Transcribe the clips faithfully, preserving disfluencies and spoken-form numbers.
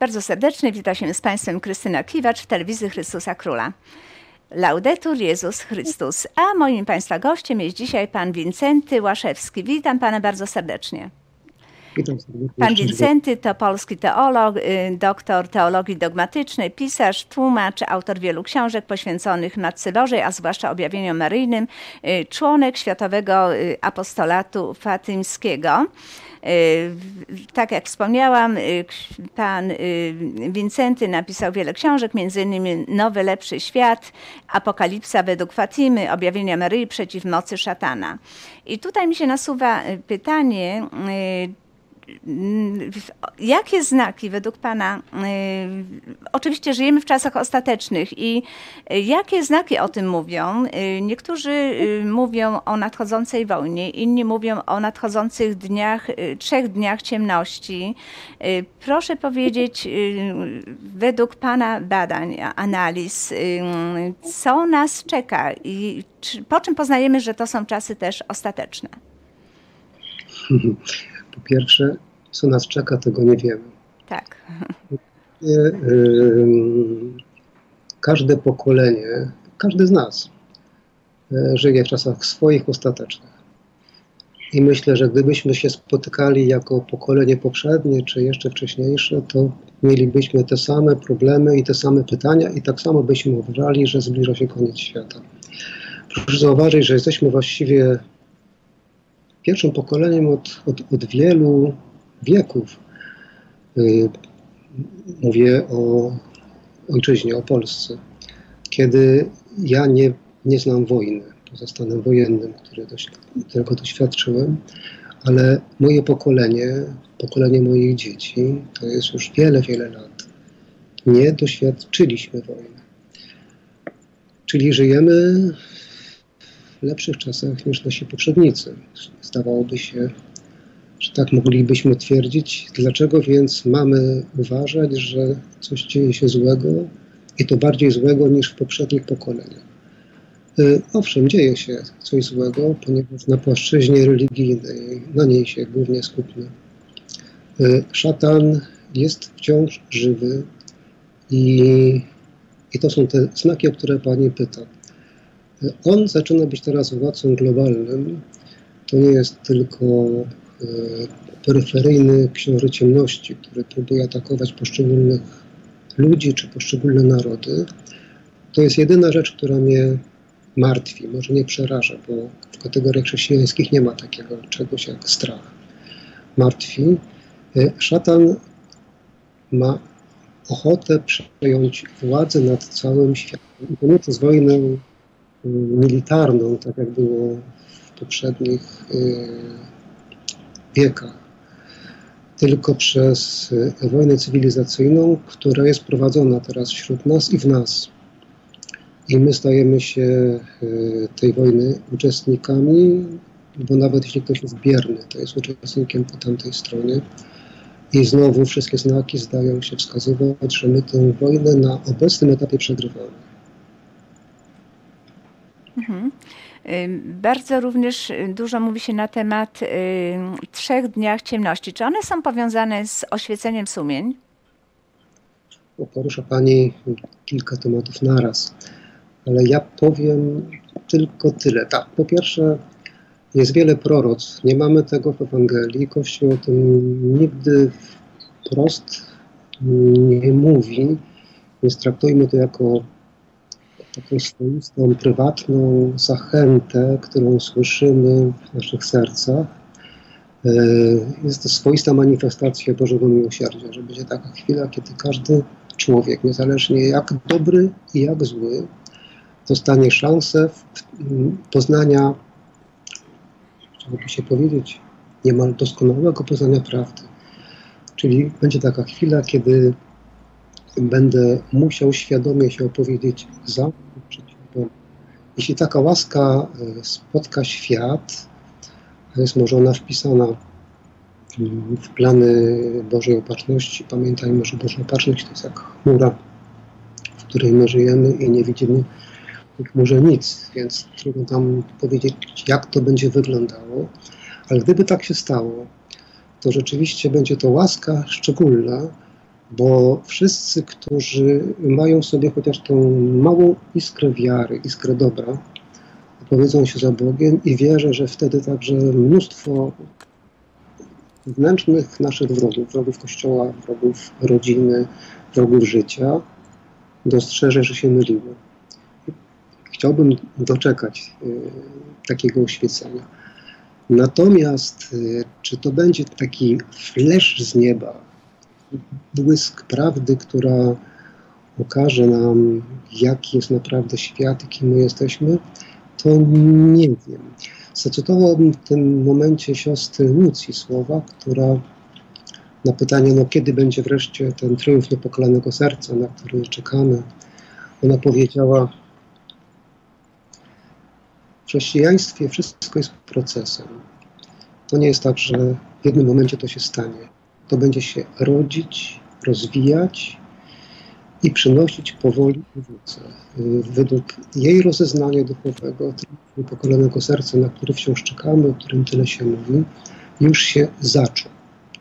Bardzo serdecznie wita się z Państwem Krystyna Kiwacz w telewizji Chrystusa Króla. Laudetur Jezus Chrystus. A moim Państwa gościem jest dzisiaj Pan Wincenty Łaszewski. Witam Pana bardzo serdecznie. Witam serdecznie. Pan Wincenty to polski teolog, doktor teologii dogmatycznej, pisarz, tłumacz, autor wielu książek poświęconych Matce Bożej, a zwłaszcza objawieniom maryjnym, członek Światowego Apostolatu Fatymskiego. Tak jak wspomniałam, pan Wincenty napisał wiele książek, między innymi Nowy, Lepszy Świat, Apokalipsa według Fatimy, Objawienia Maryi przeciw mocy Szatana. I tutaj mi się nasuwa pytanie, jakie znaki według Pana, oczywiście żyjemy w czasach ostatecznych, i jakie znaki o tym mówią? Niektórzy mówią o nadchodzącej wojnie, inni mówią o nadchodzących dniach, trzech dniach ciemności. Proszę powiedzieć, według Pana badań, analiz, co nas czeka i czy, po czym poznajemy, że to są czasy też ostateczne? Po pierwsze, co nas czeka, tego nie wiemy. Tak. Każde pokolenie, każdy z nas żyje w czasach swoich, ostatecznych. I myślę, że gdybyśmy się spotykali jako pokolenie poprzednie, czy jeszcze wcześniejsze, to mielibyśmy te same problemy i te same pytania i tak samo byśmy uważali, że zbliża się koniec świata. Proszę zauważyć, że jesteśmy właściwie pierwszym pokoleniem od, od, od wielu wieków. Yy, mówię o ojczyźnie, o Polsce, kiedy ja nie, nie znam wojny, poza stanem wojennym, który dość, którego doświadczyłem, ale moje pokolenie, pokolenie moich dzieci, to jest już wiele, wiele lat, nie doświadczyliśmy wojny. Czyli żyjemy w lepszych czasach niż nasi poprzednicy. Zdawałoby się, że tak moglibyśmy twierdzić. Dlaczego więc mamy uważać, że coś dzieje się złego i to bardziej złego niż w poprzednich pokoleniach? Yy, owszem, dzieje się coś złego, ponieważ na płaszczyźnie religijnej, na niej się głównie skupmy, yy, szatan jest wciąż żywy i, i to są te znaki, o które Pani pyta. On zaczyna być teraz władcą globalnym. To nie jest tylko y, peryferyjny książę ciemności, który próbuje atakować poszczególnych ludzi czy poszczególne narody. To jest jedyna rzecz, która mnie martwi, może nie przeraża, bo w kategoriach chrześcijańskich nie ma takiego czegoś jak strach. Martwi. Y, szatan ma ochotę przejąć władzę nad całym światem. I to nie przez wojnę militarną, tak jak było w poprzednich y, wiekach, tylko przez y, wojnę cywilizacyjną, która jest prowadzona teraz wśród nas i w nas. I my stajemy się y, tej wojny uczestnikami, bo nawet jeśli ktoś jest bierny, to jest uczestnikiem po tamtej stronie. I znowu wszystkie znaki zdają się wskazywać, że my tę wojnę na obecnym etapie przegrywamy. Mhm. Bardzo również dużo mówi się na temat y, trzech dniach ciemności. Czy one są powiązane z oświeceniem sumień? O, porusza Pani kilka tematów naraz, ale ja powiem tylko tyle. Tak, po pierwsze, jest wiele proroctw. Nie mamy tego w Ewangelii. Kościół o tym nigdy wprost nie mówi, więc traktujmy to jako taką swoistą, prywatną zachętę, którą słyszymy w naszych sercach. Jest to swoista manifestacja Bożego Miłosierdzia, że będzie taka chwila, kiedy każdy człowiek, niezależnie jak dobry i jak zły, dostanie szansę poznania, chciałoby się powiedzieć, niemal doskonałego poznania prawdy. Czyli będzie taka chwila, kiedy będę musiał świadomie się opowiedzieć za lub przeciw Bogu. Jeśli taka łaska spotka świat, a jest może ona wpisana w plany Bożej Opatrzności, pamiętajmy, że Boża Opatrzność to jest jak chmura której my żyjemy i nie widzimy w murze nic, więc trudno tam powiedzieć, jak to będzie wyglądało. Ale gdyby tak się stało, to rzeczywiście będzie to łaska szczególna, bo wszyscy, którzy mają w sobie chociaż tą małą iskrę wiary, iskrę dobra, powiedzą się za Bogiem i wierzę, że wtedy także mnóstwo wewnętrznych naszych wrogów, wrogów Kościoła, wrogów rodziny, wrogów życia, dostrzeże, że się myliło. Chciałbym doczekać y, takiego oświecenia. Natomiast y, czy to będzie taki flesz z nieba, błysk prawdy, która okaże nam, jaki jest naprawdę świat i kim my jesteśmy, to nie wiem. Zacytowałbym w tym momencie siostry Lucji słowa, która na pytanie, no kiedy będzie wreszcie ten triumf niepokalanego serca, na który czekamy, ona powiedziała: w chrześcijaństwie wszystko jest procesem. To nie jest tak, że w jednym momencie to się stanie. To będzie się rodzić, rozwijać i przynosić powoli owoce. Według jej rozeznania duchowego, niepokalanego serca, na który wciąż czekamy, o którym tyle się mówi, już się zaczął.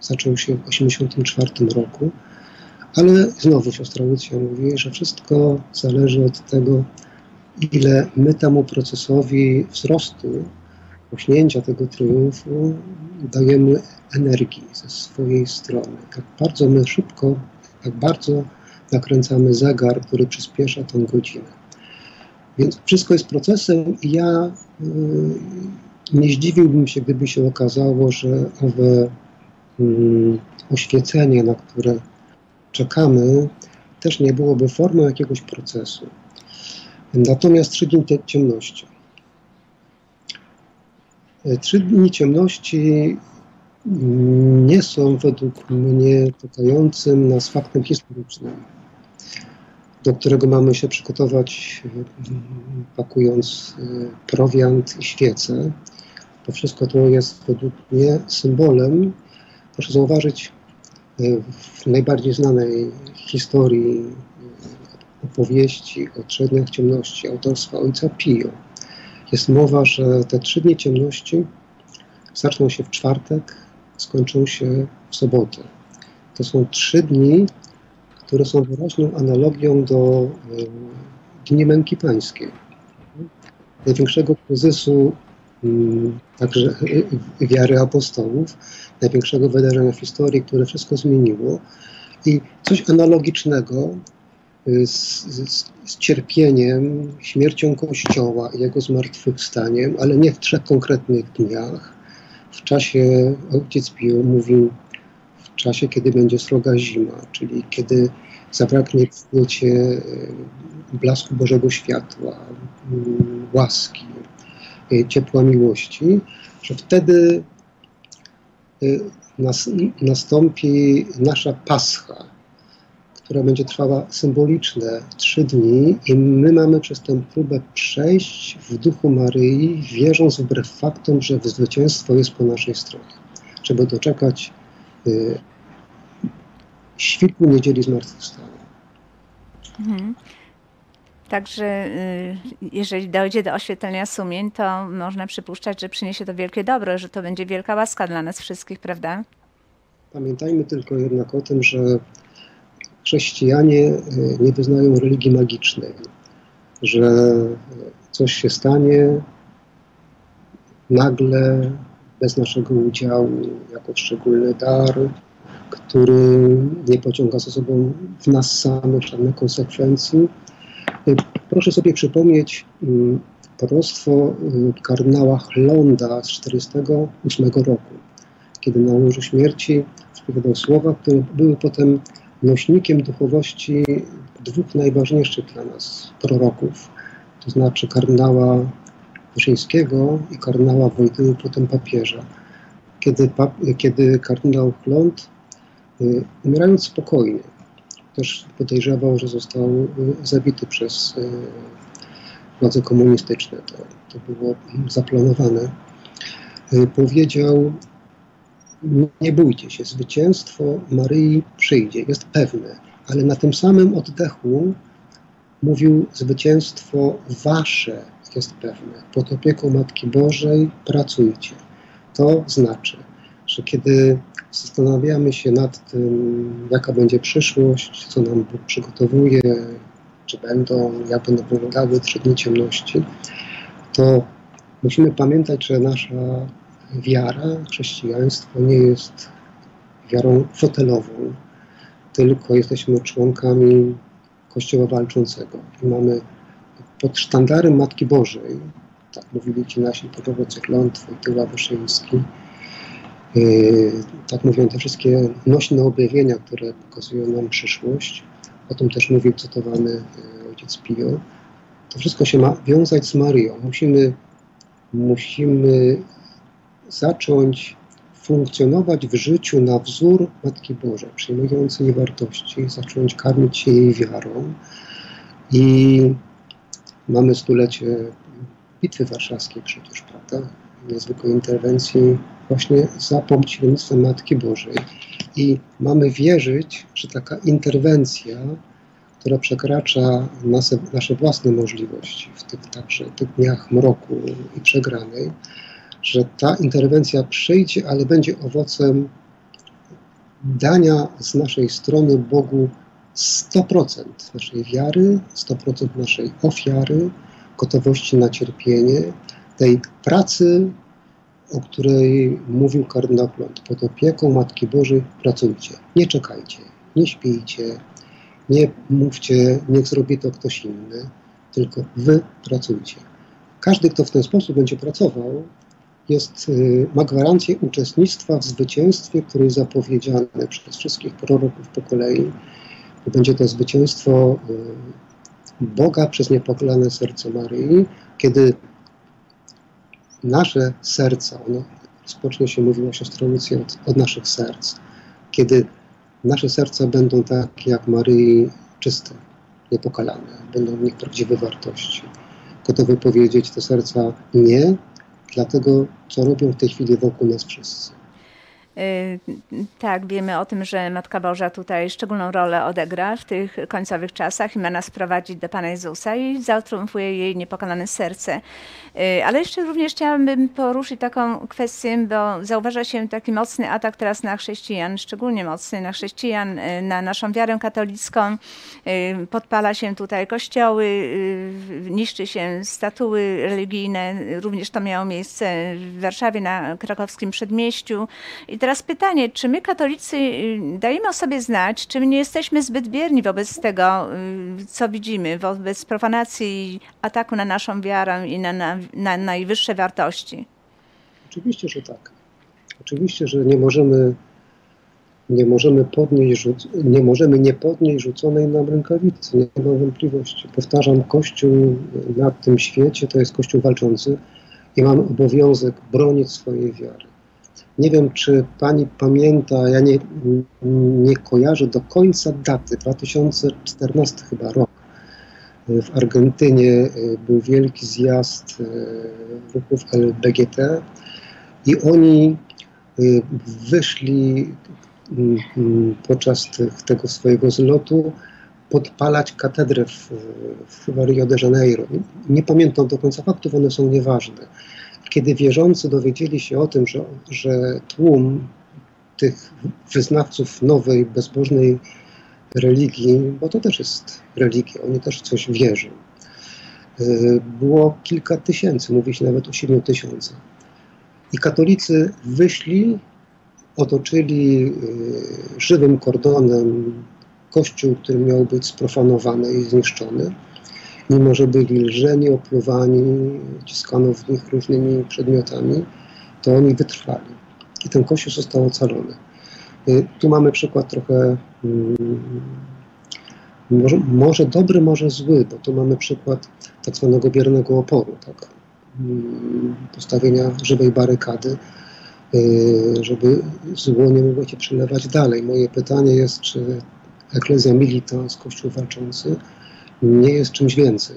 Zaczął się w tysiąc dziewięćset osiemdziesiątym czwartym roku, ale znowu siostra Lucja mówi, że wszystko zależy od tego, ile my temu procesowi wzrostu, osiągnięcia tego triumfu dajemy energii ze swojej strony. Tak bardzo my szybko, tak bardzo nakręcamy zegar, który przyspiesza tą godzinę. Więc wszystko jest procesem i ja y, nie zdziwiłbym się, gdyby się okazało, że owe y, oświecenie, na które czekamy, też nie byłoby formą jakiegoś procesu. Natomiast trzy dni ciemności. Trzy dni ciemności nie są według mnie polegającym nas faktem historycznym, do którego mamy się przygotować, pakując prowiant i świece. To wszystko to jest według mnie symbolem. Proszę zauważyć, w najbardziej znanej historii opowieści o trzech dniach ciemności autorstwa ojca Pio jest mowa, że te trzy dni ciemności zaczną się w czwartek, skończą się w sobotę. To są trzy dni, które są wyraźną analogią do Dni Męki Pańskiej. Największego kryzysu także wiary apostołów, największego wydarzenia w historii, które wszystko zmieniło. I coś analogicznego z, z, z cierpieniem, śmiercią Kościoła i jego zmartwychwstaniem, ale nie w trzech konkretnych dniach. W czasie, ojciec Pio mówił, w czasie, kiedy będzie sroga zima, czyli kiedy zabraknie w świecie blasku Bożego światła, łaski, ciepła miłości, że wtedy nas, nastąpi nasza Pascha, która będzie trwała symboliczne trzy dni i my mamy przez tę próbę przejść w duchu Maryi, wierząc wbrew faktom, że zwycięstwo jest po naszej stronie. Żeby doczekać y, świtu niedzieli zmartwychwstania. Mhm. Także y, jeżeli dojdzie do oświetlenia sumień, to można przypuszczać, że przyniesie to wielkie dobro, że to będzie wielka łaska dla nas wszystkich, prawda? Pamiętajmy tylko jednak o tym, że chrześcijanie nie wyznają religii magicznej, że coś się stanie nagle, bez naszego udziału, jako szczególny dar, który nie pociąga za sobą w nas samych żadnych konsekwencji. Proszę sobie przypomnieć proroctwo kardynała Hlonda z tysiąc dziewięćset czterdziestego ósmego roku, kiedy na łożu śmierci wypowiadał słowa, które były potem nośnikiem duchowości dwóch najważniejszych dla nas proroków, to znaczy kardynała Wyszyńskiego i kardynała Wojtyły, potem papieża. Kiedy, pap kiedy kardynał Hlond, y, umierając spokojnie, też podejrzewał, że został y, zabity przez y, władze komunistyczne, to, to było zaplanowane, y, powiedział: nie bójcie się, zwycięstwo Maryi przyjdzie, jest pewne, ale na tym samym oddechu mówił: zwycięstwo wasze jest pewne. Pod opieką Matki Bożej pracujcie. To znaczy, że kiedy zastanawiamy się nad tym, jaka będzie przyszłość, co nam Bóg przygotowuje, czy będą, jak będą wyglądały trzy dni ciemności, to musimy pamiętać, że nasza wiara, chrześcijaństwo nie jest wiarą fotelową, tylko jesteśmy członkami Kościoła Walczącego i mamy pod sztandarem Matki Bożej, tak mówili ci nasi prorocy Hlond, Wojtyła, Wyszyński, yy, tak mówią te wszystkie nośne objawienia, które pokazują nam przyszłość, o tym też mówił cytowany yy, ojciec Pio, to wszystko się ma wiązać z Marią. Musimy, musimy zacząć funkcjonować w życiu na wzór Matki Bożej, przyjmując jej wartości, zacząć karmić się jej wiarą. I mamy stulecie Bitwy Warszawskiej przecież, prawda? Niezwykłej interwencji właśnie za pośrednictwem Matki Bożej. I mamy wierzyć, że taka interwencja, która przekracza nasze, nasze własne możliwości w tych, także w tych dniach mroku i przegranej, że ta interwencja przyjdzie, ale będzie owocem dania z naszej strony Bogu sto procent naszej wiary, sto procent naszej ofiary, gotowości na cierpienie, tej pracy, o której mówił kardynał Hlond. Pod opieką Matki Bożej pracujcie, nie czekajcie, nie śpijcie, nie mówcie, niech zrobi to ktoś inny, tylko wy pracujcie. Każdy, kto w ten sposób będzie pracował, jest, ma gwarancję uczestnictwa w zwycięstwie, które jest zapowiedziane przez wszystkich proroków po kolei. Będzie to zwycięstwo Boga przez niepokalane serce Maryi, kiedy nasze serca, ono rozpocznie się, mówiła siostra Lucja, od, od naszych serc, kiedy nasze serca będą tak jak Maryi czyste, niepokalane, będą w nich prawdziwe wartości. Gotowy powiedzieć te serca nie, dlatego co robią w tej chwili wokół nas wszyscy. Tak, wiemy o tym, że Matka Boża tutaj szczególną rolę odegra w tych końcowych czasach i ma nas prowadzić do Pana Jezusa i zatriumfuje jej niepokonane serce. Ale jeszcze również chciałabym poruszyć taką kwestię, bo zauważa się taki mocny atak teraz na chrześcijan, szczególnie mocny na chrześcijan, na naszą wiarę katolicką. Podpala się tutaj kościoły, niszczy się statuły religijne. Również to miało miejsce w Warszawie na krakowskim przedmieściu. I teraz pytanie, czy my katolicy dajemy o sobie znać, czy my nie jesteśmy zbyt bierni wobec tego, co widzimy, wobec profanacji i ataku na naszą wiarę i na, na, na najwyższe wartości? Oczywiście, że tak. Oczywiście, że nie możemy nie możemy, podnieść, nie, możemy nie podnieść rzuconej nam rękawicy, nie mam wątpliwości. Powtarzam, Kościół na tym świecie to jest Kościół walczący i mam obowiązek bronić swojej wiary. Nie wiem, czy pani pamięta, ja nie, nie kojarzę do końca daty, dwa tysiące czternasty chyba rok. W Argentynie był wielki zjazd ruchów L G B T i oni wyszli podczas tego swojego zlotu podpalać katedrę w, w Rio de Janeiro. Nie pamiętam do końca faktów, one są nieważne. Kiedy wierzący dowiedzieli się o tym, że, że tłum tych wyznawców nowej, bezbożnej religii, bo to też jest religia, oni też coś wierzą, było kilka tysięcy, mówi się nawet o siedmiu tysiącach. I katolicy wyszli, otoczyli żywym kordonem kościół, który miał być sprofanowany i zniszczony. Mimo że byli lżeni, opluwani, ciskano w nich różnymi przedmiotami, to oni wytrwali. I ten kościół został ocalony. Tu mamy przykład trochę, może, może dobry, może zły, bo tu mamy przykład tak zwanego biernego oporu, tak? Postawienia żywej barykady, żeby zło nie mogło się przelewać dalej. Moje pytanie jest, czy Eklezja Militans, Kościół Walczący, nie jest czymś więcej.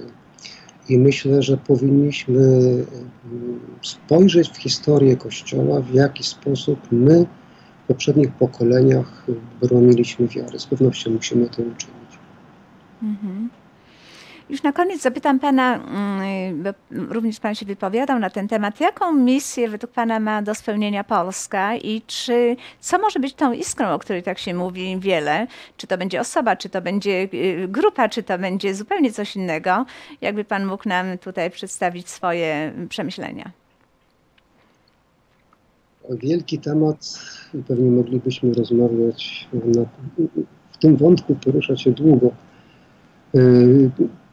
I myślę, że powinniśmy spojrzeć w historię Kościoła, w jaki sposób my w poprzednich pokoleniach broniliśmy wiary. Z pewnością musimy to uczynić. Mhm. Już na koniec zapytam pana, bo również pan się wypowiadał na ten temat, jaką misję według pana ma do spełnienia Polska i czy, co może być tą iskrą, o której tak się mówi wiele, czy to będzie osoba, czy to będzie grupa, czy to będzie zupełnie coś innego. Jakby pan mógł nam tutaj przedstawić swoje przemyślenia. Wielki temat i pewnie moglibyśmy rozmawiać na, w tym wątku porusza się długo.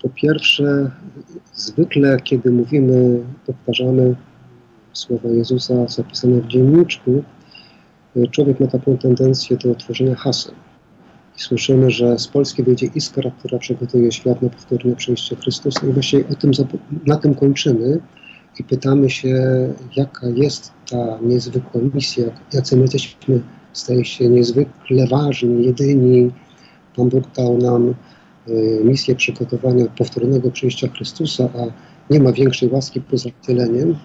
Po pierwsze, zwykle kiedy mówimy, powtarzamy słowa Jezusa zapisane w dzienniczku, człowiek ma taką tendencję do tworzenia haseł. I słyszymy, że z Polski wyjdzie iskra, która przygotuje świat na powtórne przyjście Chrystusa. I właśnie o tym, na tym kończymy i pytamy się, jaka jest ta niezwykła misja, jacy my jesteśmy, staje się niezwykle ważni, jedyni. Pan Bóg dał nam misję przygotowania powtórnego przyjścia Chrystusa, a nie ma większej łaski poza wcieleniem,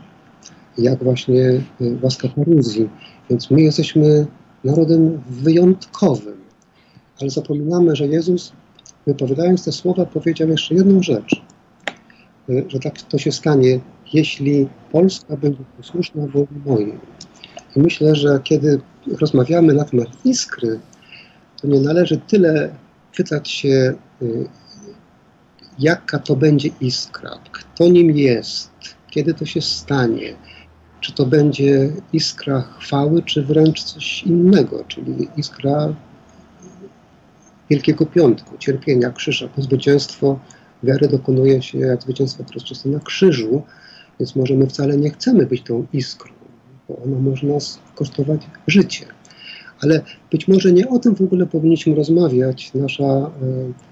jak właśnie łaska paruzji. Więc my jesteśmy narodem wyjątkowym, ale zapominamy, że Jezus, wypowiadając te słowa, powiedział jeszcze jedną rzecz, że tak to się stanie, jeśli Polska będzie posłuszna woli mojej. I myślę, że kiedy rozmawiamy na temat iskry, to nie należy tyle pytać się, jaka to będzie iskra, kto nim jest, kiedy to się stanie, czy to będzie iskra chwały, czy wręcz coś innego, czyli iskra Wielkiego Piątku, cierpienia, krzyża, bo zwycięstwo wiary dokonuje się jak zwycięstwo Chrystusa na krzyżu, więc może my wcale nie chcemy być tą iskrą, bo ona może nas kosztować życie. Ale być może nie o tym w ogóle powinniśmy rozmawiać. Nasza e,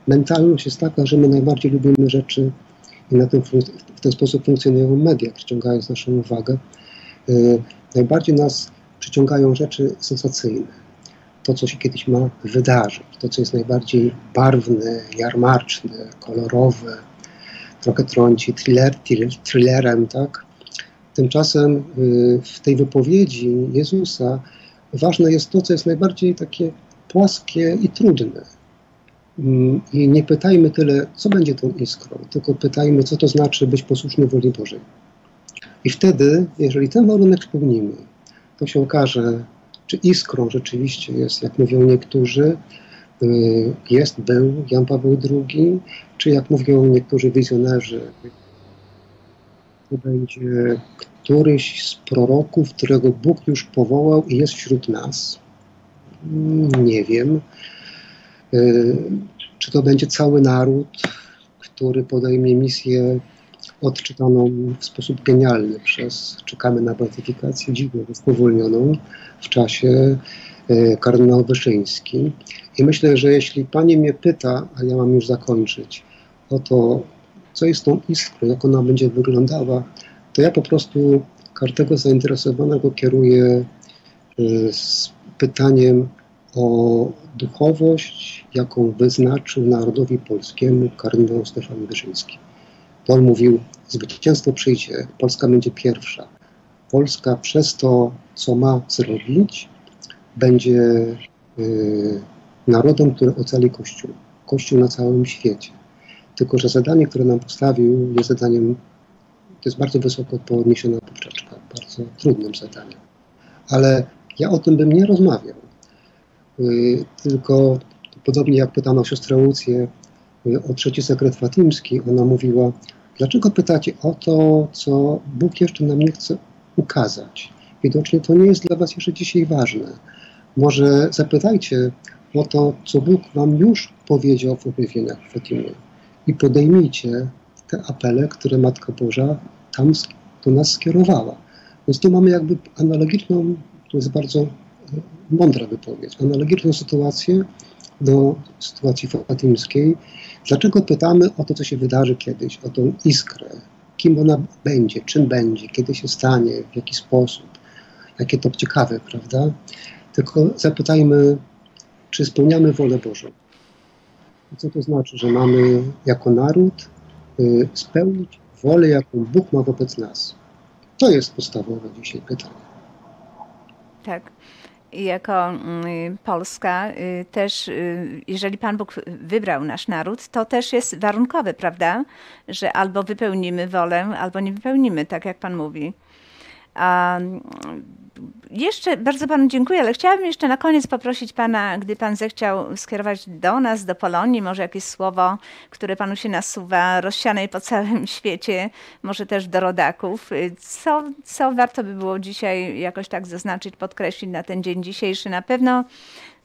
mentalność jest taka, że my najbardziej lubimy rzeczy i na tym w ten sposób funkcjonują media, przyciągając naszą uwagę. E, najbardziej nas przyciągają rzeczy sensacyjne. To, co się kiedyś ma wydarzyć. To, co jest najbardziej barwne, jarmarczne, kolorowe. Trochę trąci thriller, thrillerem, tak? Tymczasem e, w tej wypowiedzi Jezusa ważne jest to, co jest najbardziej takie płaskie i trudne. I nie pytajmy tyle, co będzie tą iskrą, tylko pytajmy, co to znaczy być posłuszny woli Bożej. I wtedy, jeżeli ten warunek spełnimy, to się okaże, czy iskrą rzeczywiście jest, jak mówią niektórzy, jest, był Jan Paweł drugi, czy jak mówią niektórzy wizjonerzy, to będzie któryś z proroków, którego Bóg już powołał i jest wśród nas. Nie wiem. Czy to będzie cały naród, który podejmie misję odczytaną w sposób genialny przez, czekamy na beatyfikację, dziwnie spowolnioną w czasie, kardynał Wyszyński. I myślę, że jeśli pani mnie pyta, a ja mam już zakończyć, o to, co jest tą iskrą, jak ona będzie wyglądała, to ja po prostu każdego zainteresowanego kieruję y, z pytaniem o duchowość, jaką wyznaczył narodowi polskiemu kardynał Stefan Wyszyński. To on mówił, zwycięstwo przyjdzie, Polska będzie pierwsza. Polska przez to, co ma zrobić, będzie y, narodem, który ocali Kościół. Kościół na całym świecie. Tylko że zadanie, które nam postawił, jest zadaniem, to jest bardzo wysoko podniesiona poprzeczka, bardzo trudnym zadaniem. Ale ja o tym bym nie rozmawiał. Yy, tylko podobnie jak pytano siostrę Lucję yy, o trzeci sekret Fatimski, ona mówiła, dlaczego pytacie o to, co Bóg jeszcze nam nie chce ukazać? Widocznie to nie jest dla was jeszcze dzisiaj ważne. Może zapytajcie o to, co Bóg wam już powiedział w objawieniach Fatimy i podejmijcie te apele, które Matka Boża tam do nas skierowała. Więc tu mamy jakby analogiczną, to jest bardzo mądra wypowiedź, analogiczną sytuację do sytuacji fatimskiej. Dlaczego pytamy o to, co się wydarzy kiedyś, o tą iskrę, kim ona będzie, czym będzie, kiedy się stanie, w jaki sposób, jakie to ciekawe, prawda? Tylko zapytajmy, czy spełniamy wolę Bożą. Co to znaczy, że mamy jako naród spełnić wolę, jaką Bóg ma wobec nas. To jest podstawowe dzisiaj pytanie. Tak. jako Polska też, jeżeli Pan Bóg wybrał nasz naród, to też jest warunkowe, prawda? Że albo wypełnimy wolę, albo nie wypełnimy, tak jak Pan mówi. A jeszcze bardzo Panu dziękuję, ale chciałabym jeszcze na koniec poprosić Pana, gdy Pan zechciał skierować do nas, do Polonii, może jakieś słowo, które Panu się nasuwa, rozsianej po całym świecie, może też do rodaków. Co, co warto by było dzisiaj jakoś tak zaznaczyć, podkreślić na ten dzień dzisiejszy? Na pewno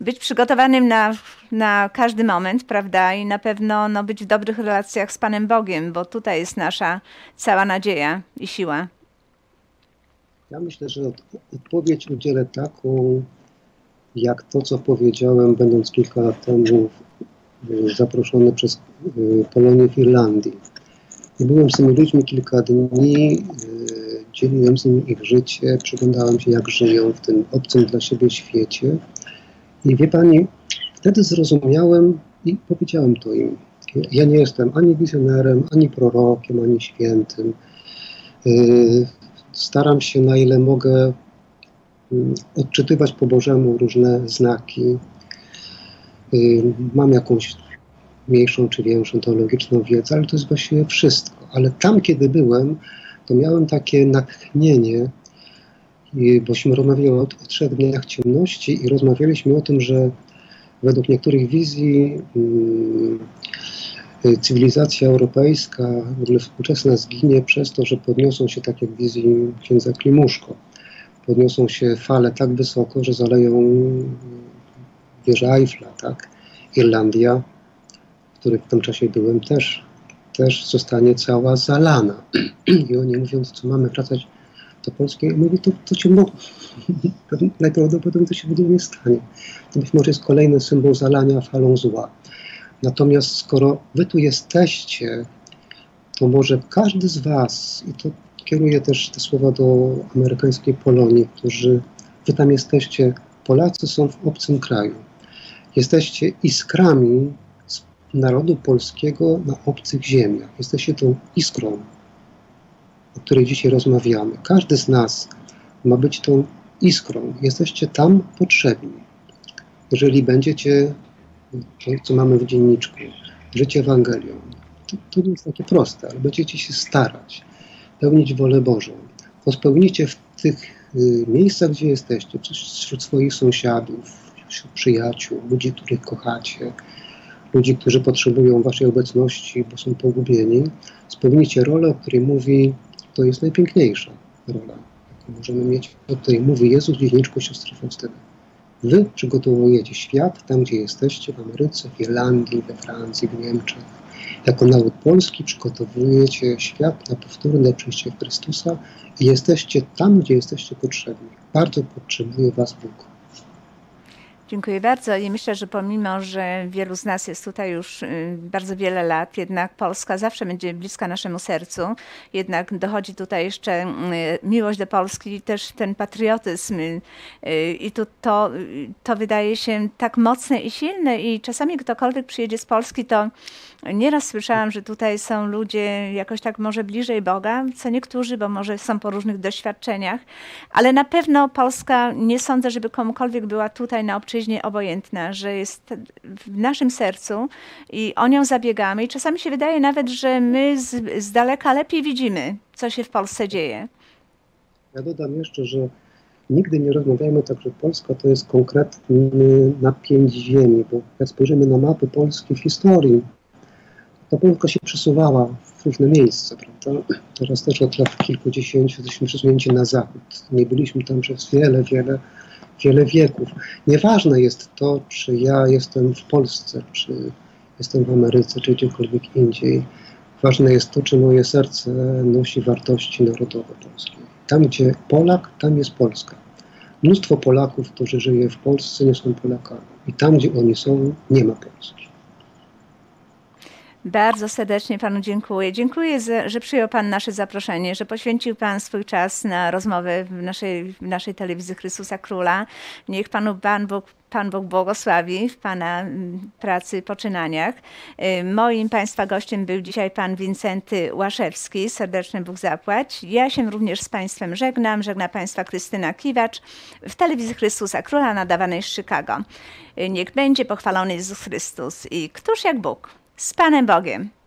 być przygotowanym na, na każdy moment, prawda? I na pewno no, być w dobrych relacjach z Panem Bogiem, bo tutaj jest nasza cała nadzieja i siła. Ja myślę, że odpowiedź udzielę taką, jak to, co powiedziałem, będąc kilka lat temu zaproszony przez Polonię w Irlandii. I byłem z tymi ludźmi kilka dni, dzieliłem z nimi ich życie, przyglądałem się, jak żyją w tym obcym dla siebie świecie. I wie Pani, wtedy zrozumiałem i powiedziałem to im. Ja nie jestem ani wizjonerem, ani prorokiem, ani świętym. Staram się, na ile mogę, odczytywać po Bożemu różne znaki. Mam jakąś mniejszą czy większą teologiczną wiedzę, ale to jest właściwie wszystko. Ale tam, kiedy byłem, to miałem takie natchnienie, bośmy rozmawiali o trzech dniach ciemności i rozmawialiśmy o tym, że według niektórych wizji cywilizacja europejska, w ogóle współczesna, zginie przez to, że podniosą się, tak jak w wizji księdza Klimuszko, podniosą się fale tak wysoko, że zaleją wieżę Eiffla, tak? Irlandia, w której w tym czasie byłem, też, też zostanie cała zalana. I oni, mówiąc, co mamy wracać do Polski, ja mówię, to, to cię mogę. Najprawdopodobniej to się w ogóle nie stanie. To być może jest kolejny symbol zalania falą zła. Natomiast skoro wy tu jesteście, to może każdy z was, i to kieruję też te słowa do amerykańskiej Polonii, którzy wy tam jesteście, Polacy są w obcym kraju. Jesteście iskrami z narodu polskiego na obcych ziemiach. Jesteście tą iskrą, o której dzisiaj rozmawiamy. Każdy z nas ma być tą iskrą. Jesteście tam potrzebni. Jeżeli będziecie... To, co mamy w dzienniczku, życie Ewangelią. To, to nie jest takie proste, ale będziecie się starać, pełnić wolę Bożą. To spełnicie w tych y, miejscach, gdzie jesteście, wśród swoich sąsiadów, wśród przyjaciół, ludzi, których kochacie, ludzi, którzy potrzebują waszej obecności, bo są pogubieni. Spełnicie rolę, o której mówi, to jest najpiękniejsza rola, jaką możemy mieć, o której mówi Jezus w dzienniczku siostry Faustyny. Wy przygotowujecie świat tam, gdzie jesteście, w Ameryce, w Irlandii, we Francji, w Niemczech. Jako naród polski przygotowujecie świat na powtórne przyjście Chrystusa i jesteście tam, gdzie jesteście potrzebni. Bardzo potrzebuje was Bóg. Dziękuję bardzo i myślę, że pomimo, że wielu z nas jest tutaj już bardzo wiele lat, jednak Polska zawsze będzie bliska naszemu sercu, jednak dochodzi tutaj jeszcze miłość do Polski i też ten patriotyzm i to, to, to wydaje się tak mocne i silne i czasami ktokolwiek przyjedzie z Polski, to nieraz słyszałam, że tutaj są ludzie jakoś tak może bliżej Boga, co niektórzy, bo może są po różnych doświadczeniach, ale na pewno Polska, nie sądzę, żeby komukolwiek była tutaj na obczyźnie obojętna, że jest w naszym sercu i o nią zabiegamy. I czasami się wydaje nawet, że my z, z daleka lepiej widzimy, co się w Polsce dzieje. Ja dodam jeszcze, że nigdy nie rozmawiajmy tak, że Polska to jest konkretny napięć ziemi, bo jak spojrzymy na mapy Polski w historii, ta Polska się przesuwała w różne miejsca, prawda? Teraz też od lat kilkudziesięciu jesteśmy przesunięci na zachód. Nie byliśmy tam przez wiele, wiele, wiele wieków. Nieważne jest to, czy ja jestem w Polsce, czy jestem w Ameryce, czy gdziekolwiek indziej. Ważne jest to, czy moje serce nosi wartości narodowe polskie. Tam, gdzie Polak, tam jest Polska. Mnóstwo Polaków, którzy żyją w Polsce, nie są Polakami. I tam, gdzie oni są, nie ma Polski. Bardzo serdecznie Panu dziękuję. Dziękuję, że przyjął Pan nasze zaproszenie, że poświęcił Pan swój czas na rozmowę w naszej, w naszej telewizji Chrystusa Króla. Niech Panu Pan Bóg Pan Bóg błogosławi w Pana pracy, poczynaniach. Moim Państwa gościem był dzisiaj Pan Wincenty Łaszewski. Serdecznie Bóg zapłać. Ja się również z Państwem żegnam. Żegna Państwa Krystyna Kiwacz w telewizji Chrystusa Króla nadawanej z Chicago. Niech będzie pochwalony Jezus Chrystus i któż jak Bóg. Z Panem Bogiem.